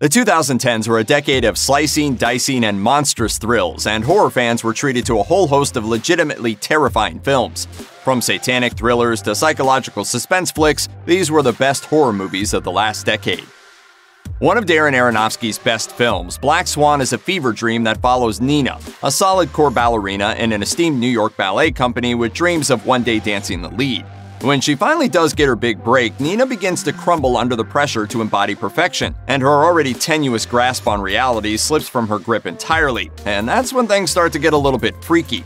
The 2010s were a decade of slicing, dicing, and monstrous thrills, and horror fans were treated to a whole host of legitimately terrifying films. From satanic thrillers to psychological suspense flicks, these were the best horror movies of the last decade. One of Darren Aronofsky's best films, Black Swan, is a fever dream that follows Nina, a solid core ballerina in an esteemed New York ballet company with dreams of one day dancing the lead. When she finally does get her big break, Nina begins to crumble under the pressure to embody perfection, and her already tenuous grasp on reality slips from her grip entirely, and that's when things start to get a little bit freaky.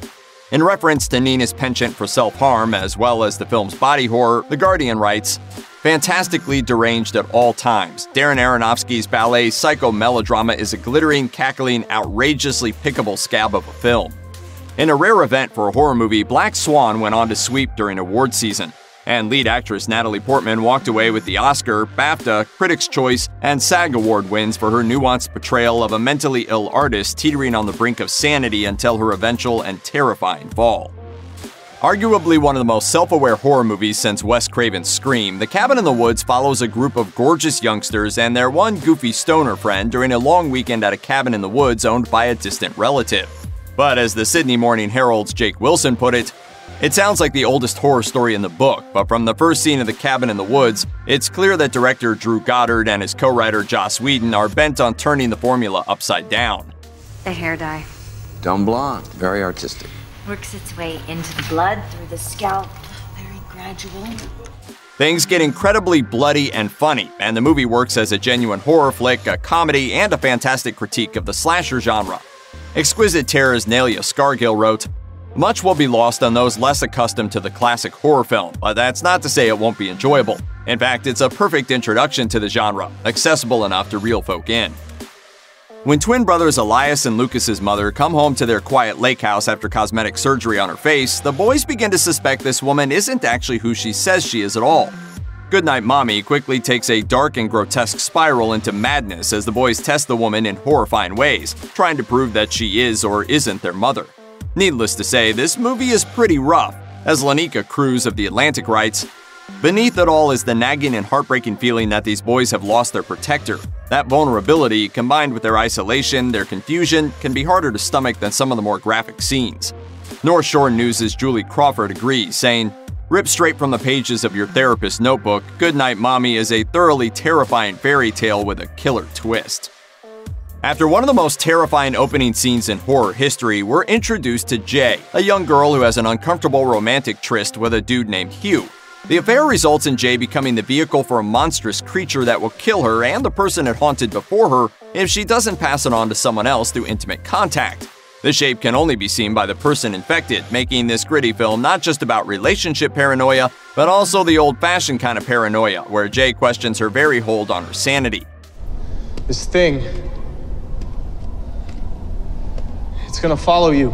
In reference to Nina's penchant for self-harm, as well as the film's body horror, The Guardian writes, "Fantastically deranged at all times, Darren Aronofsky's ballet psycho-melodrama is a glittering, cackling, outrageously pickable scab of a film." In a rare event for a horror movie, Black Swan went on to sweep during award season, and lead actress Natalie Portman walked away with the Oscar, BAFTA, Critics' Choice, and SAG Award wins for her nuanced portrayal of a mentally ill artist teetering on the brink of sanity until her eventual and terrifying fall. Arguably one of the most self-aware horror movies since Wes Craven's Scream, The Cabin in the Woods follows a group of gorgeous youngsters and their one goofy stoner friend during a long weekend at a cabin in the woods owned by a distant relative. But as the Sydney Morning Herald's Jake Wilson put it, "It sounds like the oldest horror story in the book, but from the first scene of The Cabin in the Woods, it's clear that director Drew Goddard and his co-writer Joss Whedon are bent on turning the formula upside down." The hair dye. Dumb blonde, very artistic. Works its way into the blood through the scalp, very gradual. Things get incredibly bloody and funny, and the movie works as a genuine horror flick, a comedy, and a fantastic critique of the slasher genre. Exquisite Terror's Natalie Portman wrote, "Much will be lost on those less accustomed to the classic horror film, but that's not to say it won't be enjoyable. In fact, it's a perfect introduction to the genre, accessible enough to reel folk in." When twin brothers Elias and Lucas's mother come home to their quiet lake house after cosmetic surgery on her face, the boys begin to suspect this woman isn't actually who she says she is at all. Goodnight Mommy quickly takes a dark and grotesque spiral into madness as the boys test the woman in horrifying ways, trying to prove that she is or isn't their mother. Needless to say, this movie is pretty rough. As Lanika Cruz of The Atlantic writes, "Beneath it all is the nagging and heartbreaking feeling that these boys have lost their protector. That vulnerability, combined with their isolation, their confusion, can be harder to stomach than some of the more graphic scenes." North Shore News' Julie Crawford agrees, saying, "Ripped straight from the pages of your therapist's notebook, Goodnight Mommy is a thoroughly terrifying fairy tale with a killer twist." After one of the most terrifying opening scenes in horror history, we're introduced to Jay, a young girl who has an uncomfortable romantic tryst with a dude named Hugh. The affair results in Jay becoming the vehicle for a monstrous creature that will kill her and the person it haunted before her if she doesn't pass it on to someone else through intimate contact. The shape can only be seen by the person infected, making this gritty film not just about relationship paranoia, but also the old-fashioned kind of paranoia, where Jay questions her very hold on her sanity. "This thing, it's gonna follow you."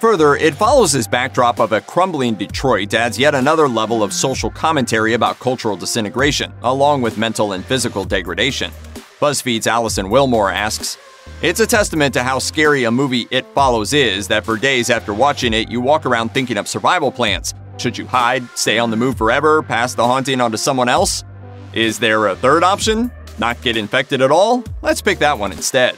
Further, It Follows this backdrop of a crumbling Detroit adds yet another level of social commentary about cultural disintegration, along with mental and physical degradation. BuzzFeed's Allison Wilmore asks, "It's a testament to how scary a movie It Follows is that for days after watching it, you walk around thinking up survival plans. Should you hide, stay on the move forever, pass the haunting onto someone else? Is there a third option? Not get infected at all? Let's pick that one instead."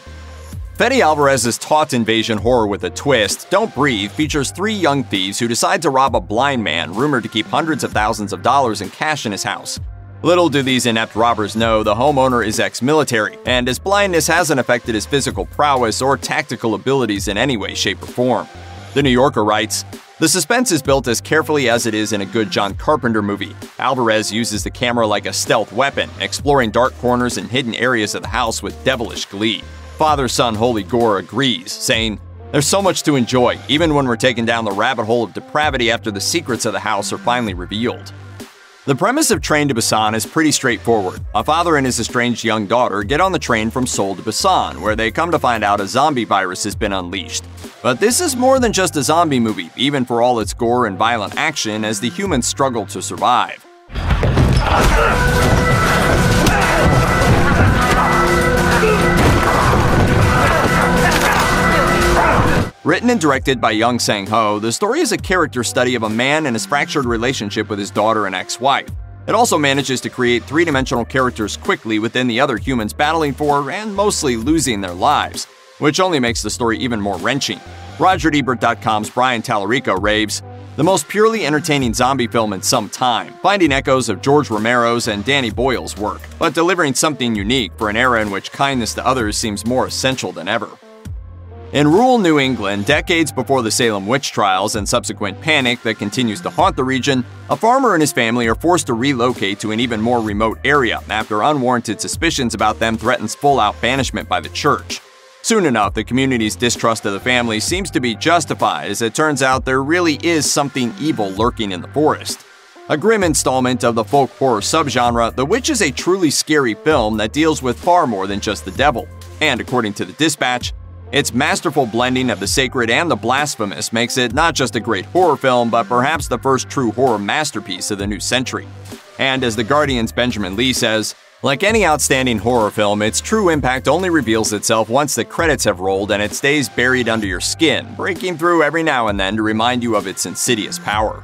Fede Alvarez's taut invasion horror with a twist, Don't Breathe, features three young thieves who decide to rob a blind man rumored to keep hundreds of thousands of dollars in cash in his house. Little do these inept robbers know the homeowner is ex-military, and his blindness hasn't affected his physical prowess or tactical abilities in any way, shape, or form. The New Yorker writes, "The suspense is built as carefully as it is in a good John Carpenter movie. Alvarez uses the camera like a stealth weapon, exploring dark corners and hidden areas of the house with devilish glee." Father-son Holy Gore agrees, saying, "There's so much to enjoy, even when we're taken down the rabbit hole of depravity after the secrets of the house are finally revealed." The premise of Train to Busan is pretty straightforward. A father and his estranged young daughter get on the train from Seoul to Busan, where they come to find out a zombie virus has been unleashed. But this is more than just a zombie movie, even for all its gore and violent action, as the humans struggle to survive. Written and directed by Young Sang-ho, the story is a character study of a man and his fractured relationship with his daughter and ex-wife. It also manages to create three-dimensional characters quickly within the other humans battling for and mostly losing their lives, which only makes the story even more wrenching. RogerEbert.com's Brian Tallarico raves, "The most purely entertaining zombie film in some time, finding echoes of George Romero's and Danny Boyle's work, but delivering something unique for an era in which kindness to others seems more essential than ever." In rural New England, decades before the Salem witch trials and subsequent panic that continues to haunt the region, a farmer and his family are forced to relocate to an even more remote area after unwarranted suspicions about them threatens full-out banishment by the church. Soon enough, the community's distrust of the family seems to be justified, as it turns out there really is something evil lurking in the forest. A grim installment of the folk horror subgenre, The Witch is a truly scary film that deals with far more than just the devil. And according to the Dispatch, its masterful blending of the sacred and the blasphemous makes it not just a great horror film, but perhaps the first true horror masterpiece of the new century. And as The Guardian's Benjamin Lee says, "Like any outstanding horror film, its true impact only reveals itself once the credits have rolled and it stays buried under your skin, breaking through every now and then to remind you of its insidious power."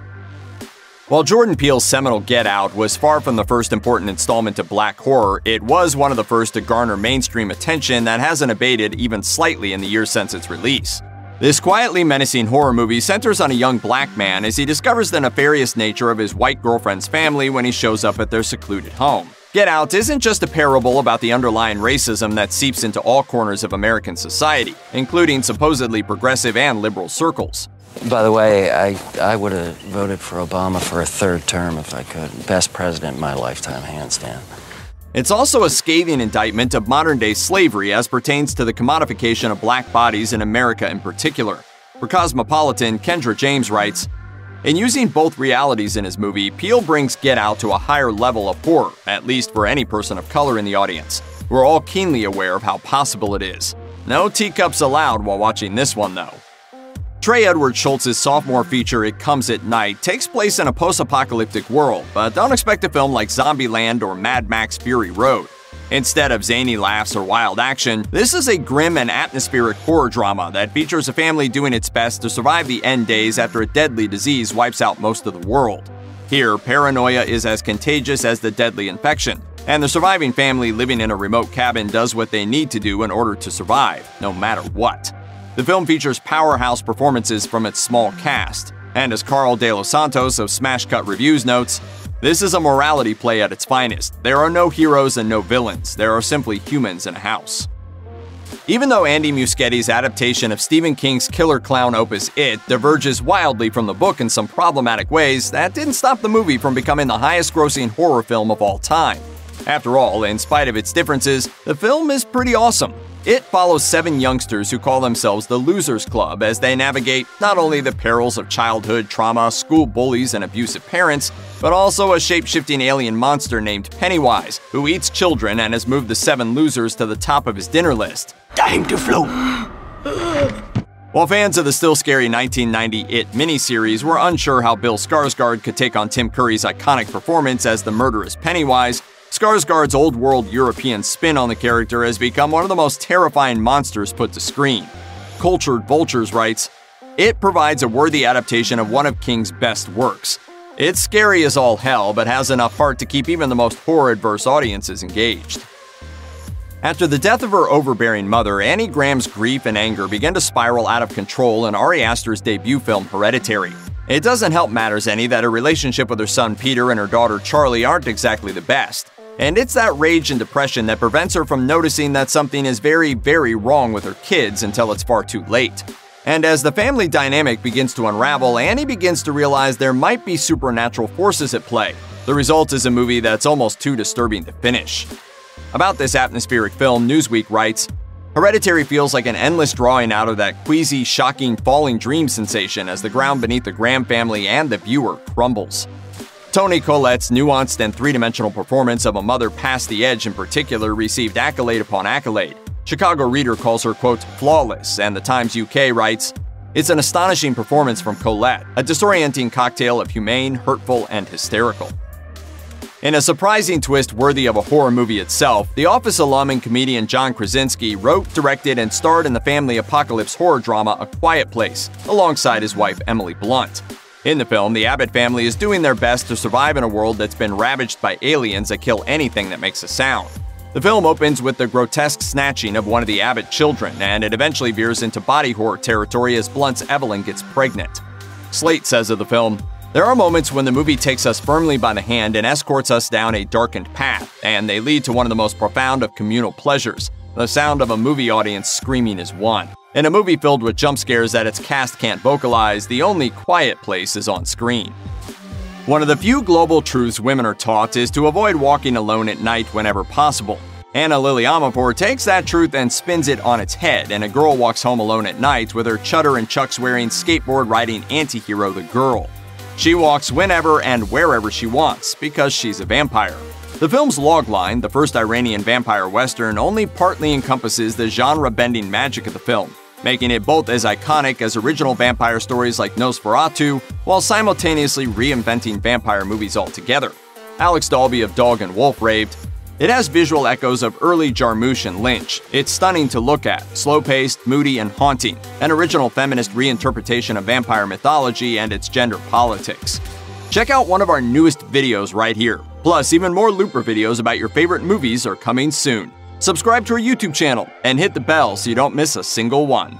While Jordan Peele's seminal Get Out was far from the first important installment of black horror, it was one of the first to garner mainstream attention that hasn't abated even slightly in the years since its release. This quietly menacing horror movie centers on a young black man as he discovers the nefarious nature of his white girlfriend's family when he shows up at their secluded home. Get Out isn't just a parable about the underlying racism that seeps into all corners of American society, including supposedly progressive and liberal circles. By the way, I would have voted for Obama for a third term if I could. Best president in my lifetime, hands down. It's also a scathing indictment of modern-day slavery as pertains to the commodification of black bodies in America in particular. For Cosmopolitan, Kendra James writes, "In using both realities in his movie, Peele brings Get Out to a higher level of horror, at least for any person of color in the audience. We're all keenly aware of how possible it is. No teacups allowed while watching this one, though." Trey Edward Schultz's sophomore feature, It Comes at Night, takes place in a post-apocalyptic world, but don't expect a film like Zombieland or Mad Max Fury Road. Instead of zany laughs or wild action, this is a grim and atmospheric horror drama that features a family doing its best to survive the end days after a deadly disease wipes out most of the world. Here, paranoia is as contagious as the deadly infection, and the surviving family living in a remote cabin does what they need to do in order to survive, no matter what. The film features powerhouse performances from its small cast, and as Carl De Los Santos of Smash Cut Reviews notes, "This is a morality play at its finest. There are no heroes and no villains. There are simply humans in a house." Even though Andy Muschietti's adaptation of Stephen King's killer clown opus It diverges wildly from the book in some problematic ways, that didn't stop the movie from becoming the highest-grossing horror film of all time. After all, in spite of its differences, the film is pretty awesome. It follows 7 youngsters who call themselves the Losers Club as they navigate not only the perils of childhood trauma, school bullies, and abusive parents, but also a shape-shifting alien monster named Pennywise, who eats children and has moved the 7 losers to the top of his dinner list. Time to float! While fans of the still-scary 1990 It miniseries were unsure how Bill Skarsgård could take on Tim Curry's iconic performance as the murderous Pennywise, Skarsgård's old-world European spin on the character has become one of the most terrifying monsters put to screen. Cultured Vultures writes, "It provides a worthy adaptation of one of King's best works. It's scary as all hell, but has enough heart to keep even the most horror-averse audiences engaged." After the death of her overbearing mother, Annie Graham's grief and anger begin to spiral out of control in Ari Aster's debut film Hereditary. It doesn't help matters any that her relationship with her son Peter and her daughter Charlie aren't exactly the best. And it's that rage and depression that prevents her from noticing that something is very, very wrong with her kids until it's far too late. And as the family dynamic begins to unravel, Annie begins to realize there might be supernatural forces at play. The result is a movie that's almost too disturbing to finish. About this atmospheric film, Newsweek writes, "Hereditary feels like an endless drawing out of that queasy, shocking, falling dream sensation as the ground beneath the Graham family and the viewer crumbles." Toni Collette's nuanced and three-dimensional performance of a mother past the edge in particular received accolade upon accolade. Chicago Reader calls her, quote, "flawless," and The Times UK writes, "It's an astonishing performance from Collette, a disorienting cocktail of humane, hurtful, and hysterical." In a surprising twist worthy of a horror movie itself, The Office alum and comedian John Krasinski wrote, directed, and starred in the family apocalypse horror drama A Quiet Place, alongside his wife Emily Blunt. In the film, the Abbott family is doing their best to survive in a world that's been ravaged by aliens that kill anything that makes a sound. The film opens with the grotesque snatching of one of the Abbott children, and it eventually veers into body horror territory as Blunt's Evelyn gets pregnant. Slate says of the film, "There are moments when the movie takes us firmly by the hand and escorts us down a darkened path, and they lead to one of the most profound of communal pleasures. The sound of a movie audience screaming is one. In a movie filled with jump scares that its cast can't vocalize, the only quiet place is on screen." One of the few global truths women are taught is to avoid walking alone at night whenever possible. Ana Lily Amirpour takes that truth and spins it on its head, and a girl walks home alone at night with her Chutter and Chucks wearing, skateboard-riding anti-hero The Girl. She walks whenever and wherever she wants, because she's a vampire. The film's logline, the first Iranian vampire western, only partly encompasses the genre-bending magic of the film, making it both as iconic as original vampire stories like Nosferatu, while simultaneously reinventing vampire movies altogether. Alex Dalby of Dog and Wolf raved, "It has visual echoes of early Jarmusch and Lynch. It's stunning to look at, slow-paced, moody, and haunting, an original feminist reinterpretation of vampire mythology and its gender politics." Check out one of our newest videos right here. Plus, even more Looper videos about your favorite movies are coming soon. Subscribe to our YouTube channel and hit the bell so you don't miss a single one.